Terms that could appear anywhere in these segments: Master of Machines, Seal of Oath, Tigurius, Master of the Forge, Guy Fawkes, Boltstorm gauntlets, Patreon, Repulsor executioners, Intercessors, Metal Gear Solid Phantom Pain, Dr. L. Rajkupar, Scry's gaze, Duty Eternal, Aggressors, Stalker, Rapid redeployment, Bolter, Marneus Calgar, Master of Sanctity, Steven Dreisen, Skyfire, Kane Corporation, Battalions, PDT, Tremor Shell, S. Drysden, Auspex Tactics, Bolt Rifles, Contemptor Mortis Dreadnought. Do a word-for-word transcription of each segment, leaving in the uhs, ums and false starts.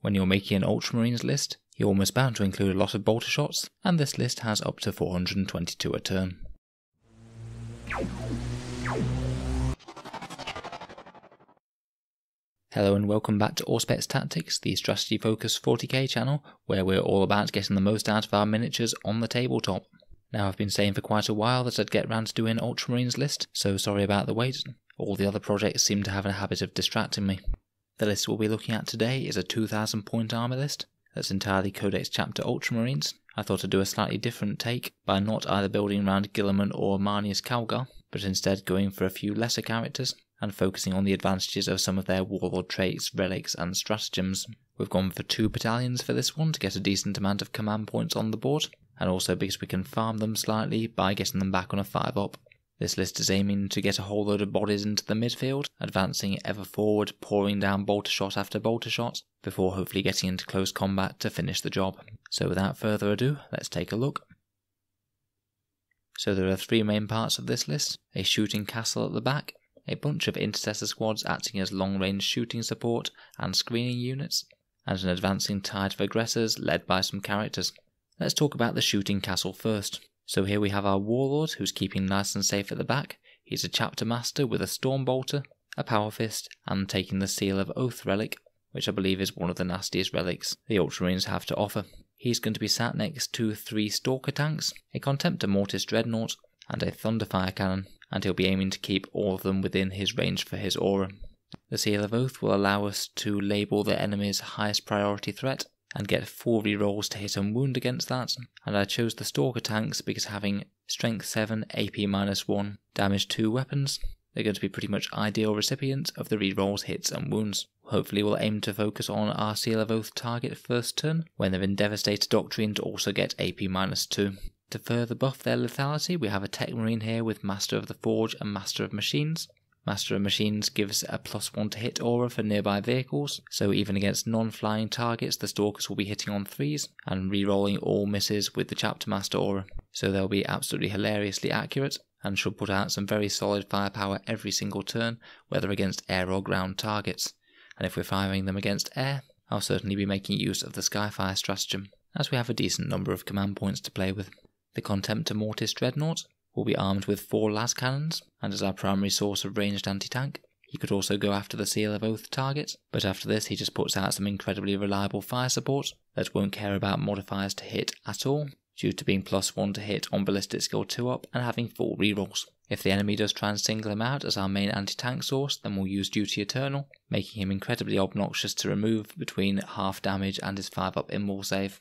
When you're making an Ultramarines list, you're almost bound to include a lot of bolter shots, and this list has up to four hundred twenty-two a turn. Hello and welcome back to Auspex Tactics, the strategy focused forty K channel, where we're all about getting the most out of our miniatures on the tabletop. Now, I've been saying for quite a while that I'd get round to doing an Ultramarines list, so sorry about the wait. All the other projects seem to have a habit of distracting me. The list we'll be looking at today is a two thousand point army list that's entirely Codex chapter Ultramarines. I thought I'd do a slightly different take by not either building around Gilliman or Marneus Calgar, but instead going for a few lesser characters and focusing on the advantages of some of their warlord traits, relics and stratagems. We've gone for two battalions for this one to get a decent amount of command points on the board, and also because we can farm them slightly by getting them back on a five up. This list is aiming to get a whole load of bodies into the midfield, advancing ever forward, pouring down bolter shot after bolter shot, before hopefully getting into close combat to finish the job. So without further ado, let's take a look. So there are three main parts of this list: a shooting castle at the back, a bunch of intercessor squads acting as long-range shooting support and screening units, and an advancing tide of aggressors led by some characters. Let's talk about the shooting castle first. So here we have our warlord, who's keeping nice and safe at the back. He's a chapter master with a storm bolter, a power fist, and taking the Seal of Oath relic, which I believe is one of the nastiest relics the Ultramarines have to offer. He's going to be sat next to three Stalker tanks, a Contemptor Mortis Dreadnought, and a Thunderfire Cannon, and he'll be aiming to keep all of them within his range for his aura. The Seal of Oath will allow us to label the enemy's highest priority threat, and get four rerolls to hit and wound against that, and I chose the Stalker tanks because having strength seven, A P minus one, damage two weapons, they're going to be pretty much ideal recipients of the rerolls, hits and wounds. Hopefully we'll aim to focus on our Seal of Oath target first turn, when they're in Devastator Doctrine to also get A P minus two. To further buff their lethality, we have a Tech Marine here with Master of the Forge and Master of Machines. Master of Machines gives a plus one to hit aura for nearby vehicles, so even against non-flying targets the Stalkers will be hitting on threes and re-rolling all misses with the Chapter Master aura, so they'll be absolutely hilariously accurate and should put out some very solid firepower every single turn, whether against air or ground targets. And if we're firing them against air, I'll certainly be making use of the Skyfire stratagem, as we have a decent number of command points to play with. The Contemptor Mortis Dreadnought will be armed with four las cannons, and as our primary source of ranged anti-tank. He could also go after the Seal of Oath target, but after this he just puts out some incredibly reliable fire support that won't care about modifiers to hit at all, due to being plus one to hit on ballistic skill two up and having full rerolls. If the enemy does try and single him out as our main anti-tank source, then we'll use Duty Eternal, making him incredibly obnoxious to remove between half damage and his five up immortal save.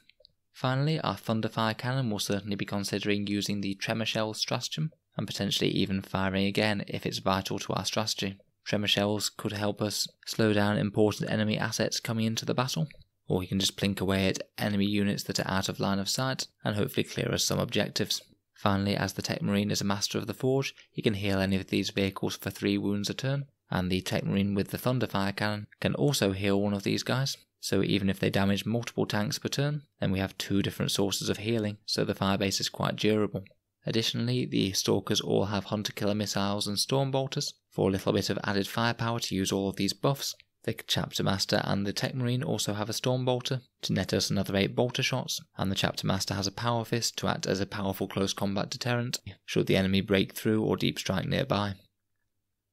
Finally, our Thunderfire Cannon will certainly be considering using the Tremor Shell stratagem, and potentially even firing again if it's vital to our strategy. Tremor Shells could help us slow down important enemy assets coming into the battle, or we can just blink away at enemy units that are out of line of sight and hopefully clear us some objectives. Finally, as the Tech Marine is a Master of the Forge, he can heal any of these vehicles for three wounds a turn, and the Tech Marine with the Thunderfire Cannon can also heal one of these guys. So even if they damage multiple tanks per turn, then we have two different sources of healing, so the firebase is quite durable. Additionally, the Stalkers all have hunter-killer missiles and storm bolters for a little bit of added firepower to use all of these buffs. The Chapter Master and the Tech Marine also have a storm bolter to net us another eight bolter shots, and the Chapter Master has a power fist to act as a powerful close combat deterrent should the enemy break through or deep strike nearby.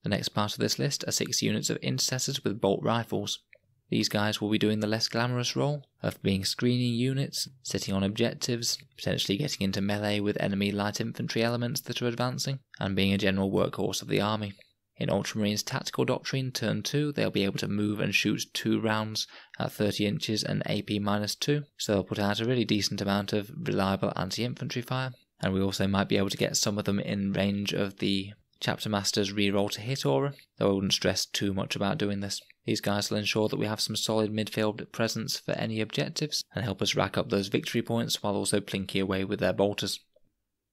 The next part of this list are six units of intercessors with bolt rifles. These guys will be doing the less glamorous role of being screening units, sitting on objectives, potentially getting into melee with enemy light infantry elements that are advancing, and being a general workhorse of the army. In Ultramarines Tactical Doctrine turn two, they'll be able to move and shoot two rounds at thirty inches and A P minus two, so they'll put out a really decent amount of reliable anti-infantry fire, and we also might be able to get some of them in range of the Chapter Master's reroll to hit aura, though I wouldn't stress too much about doing this. These guys will ensure that we have some solid midfield presence for any objectives, and help us rack up those victory points while also plinking away with their bolters.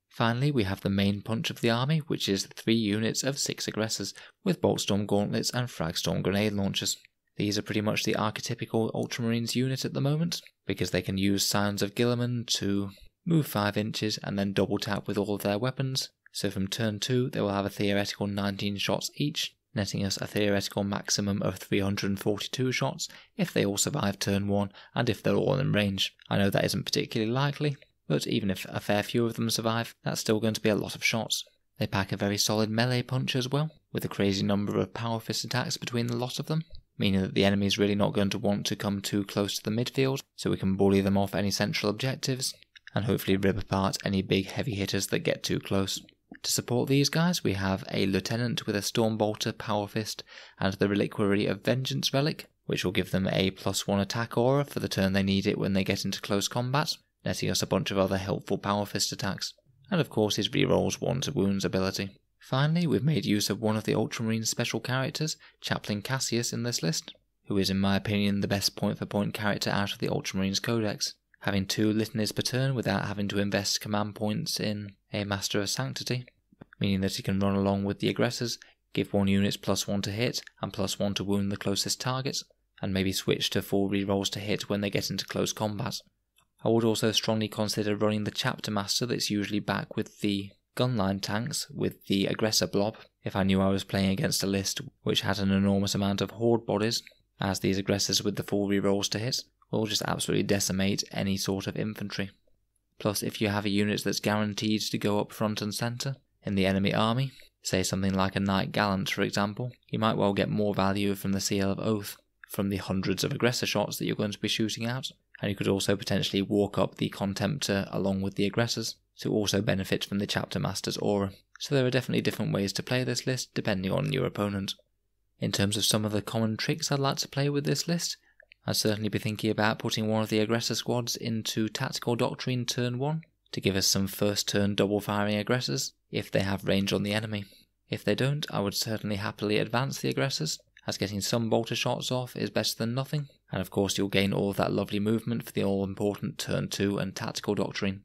Finally, we have the main punch of the army, which is three units of six aggressors, with Boltstorm gauntlets and Fragstorm grenade launchers. These are pretty much the archetypical Ultramarines unit at the moment, because they can use Sands of Gilliman to move five inches and then double tap with all of their weapons, so from turn two they will have a theoretical nineteen shots each, netting us a theoretical maximum of three hundred forty-two shots if they all survive turn one and if they're all in range. I know that isn't particularly likely, but even if a fair few of them survive, that's still going to be a lot of shots. They pack a very solid melee punch as well, with a crazy number of power fist attacks between the lot of them, meaning that the enemy is really not going to want to come too close to the midfield, so we can bully them off any central objectives, and hopefully rip apart any big heavy hitters that get too close. To support these guys, we have a Lieutenant with a Storm Bolter, Power Fist, and the Reliquary of Vengeance relic, which will give them a plus one attack aura for the turn they need it when they get into close combat, netting us a bunch of other helpful Power Fist attacks, and of course his rerolls one to wounds ability. Finally, we've made use of one of the Ultramarines' special characters, Chaplain Cassius, in this list, who is in my opinion the best point-for-point character out of the Ultramarines Codex. Having two litanies per turn without having to invest command points in a Master of Sanctity, meaning that he can run along with the aggressors, give one units plus one to hit and plus one to wound the closest target, and maybe switch to full rerolls to hit when they get into close combat. I would also strongly consider running the chapter master that's usually back with the gunline tanks with the aggressor blob if I knew I was playing against a list which had an enormous amount of horde bodies, as these aggressors with the full rerolls to hit will just absolutely decimate any sort of infantry. Plus, if you have a unit that's guaranteed to go up front and centre in the enemy army, say something like a Knight Gallant for example, you might well get more value from the Seal of Oath from the hundreds of aggressor shots that you're going to be shooting out, and you could also potentially walk up the Contemptor along with the aggressors to also benefit from the Chapter Master's aura. So there are definitely different ways to play this list depending on your opponent. In terms of some of the common tricks I'd like to play with this list, I'd certainly be thinking about putting one of the aggressor squads into Tactical Doctrine turn one to give us some first turn double firing aggressors if they have range on the enemy. If they don't, I would certainly happily advance the aggressors, as getting some bolter shots off is better than nothing, and of course you'll gain all of that lovely movement for the all important turn two and Tactical Doctrine.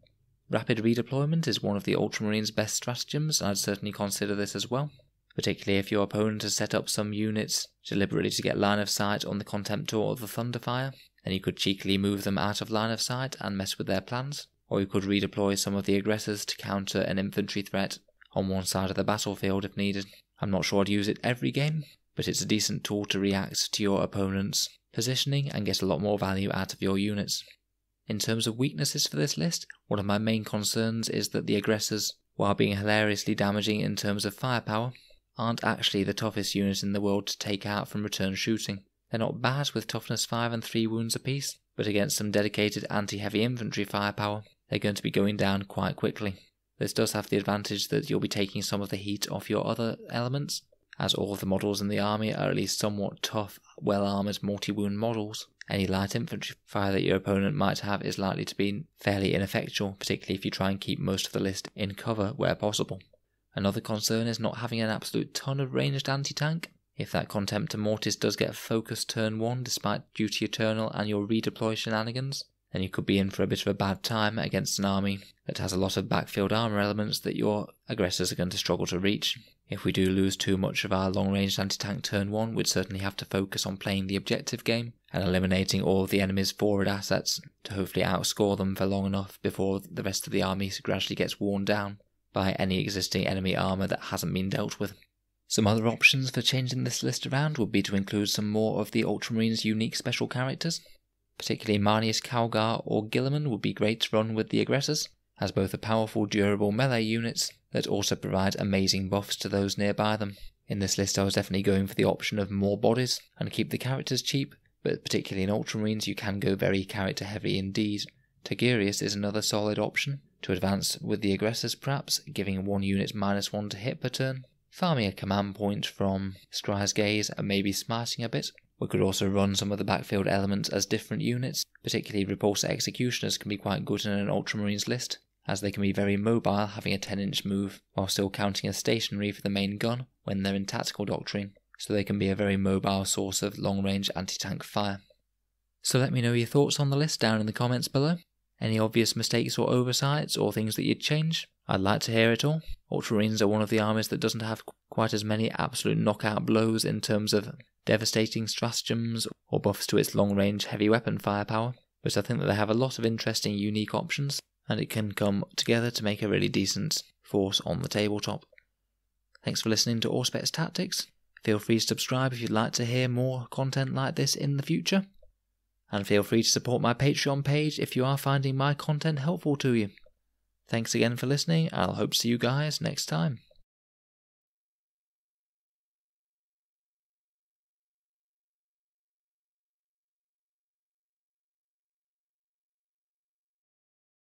Rapid redeployment is one of the Ultramarines' best stratagems, and I'd certainly consider this as well, particularly if your opponent has set up some units deliberately to get line of sight on the Contemptor or the Thunderfire. Then you could cheekily move them out of line of sight and mess with their plans, or you could redeploy some of the aggressors to counter an infantry threat on one side of the battlefield if needed. I'm not sure I'd use it every game, but it's a decent tool to react to your opponent's positioning and get a lot more value out of your units. In terms of weaknesses for this list, one of my main concerns is that the aggressors, while being hilariously damaging in terms of firepower, aren't actually the toughest unit in the world to take out from return shooting. They're not bad with toughness five and three wounds apiece, but against some dedicated anti-heavy infantry firepower, they're going to be going down quite quickly. This does have the advantage that you'll be taking some of the heat off your other elements, as all of the models in the army are at least somewhat tough, well-armoured multi-wound models. Any light infantry fire that your opponent might have is likely to be fairly ineffectual, particularly if you try and keep most of the list in cover where possible. Another concern is not having an absolute ton of ranged anti-tank. If that Contemptor Mortis does get focused turn one despite Duty Eternal and your redeploy shenanigans, then you could be in for a bit of a bad time against an army that has a lot of backfield armour elements that your aggressors are going to struggle to reach. If we do lose too much of our long-ranged anti-tank turn one, we'd certainly have to focus on playing the objective game and eliminating all of the enemy's forward assets to hopefully outscore them for long enough before the rest of the army gradually gets worn down by any existing enemy armour that hasn't been dealt with. Some other options for changing this list around would be to include some more of the Ultramarines' unique special characters. Particularly Marneus Calgar or Gilliman would be great to run with the aggressors, as both are powerful durable melee units that also provide amazing buffs to those nearby them. In this list I was definitely going for the option of more bodies and keep the characters cheap, but particularly in Ultramarines you can go very character heavy indeed. Tigurius is another solid option to advance with the aggressors perhaps, giving one unit minus one to hit per turn, farming a command point from Scry's Gaze and maybe smiting a bit. We could also run some of the backfield elements as different units, particularly Repulsor executioners can be quite good in an Ultramarines list, as they can be very mobile, having a ten inch move while still counting as stationary for the main gun when they're in Tactical Doctrine, so they can be a very mobile source of long-range anti-tank fire. So let me know your thoughts on the list down in the comments below. Any obvious mistakes or oversights or things that you'd change? I'd like to hear it all. Ultramarines are one of the armies that doesn't have quite as many absolute knockout blows in terms of devastating stratagems or buffs to its long-range heavy weapon firepower, but I think that they have a lot of interesting unique options and it can come together to make a really decent force on the tabletop. Thanks for listening to Auspex Tactics. Feel free to subscribe if you'd like to hear more content like this in the future. And feel free to support my Patreon page if you are finding my content helpful to you. Thanks again for listening, and I'll hope to see you guys next time.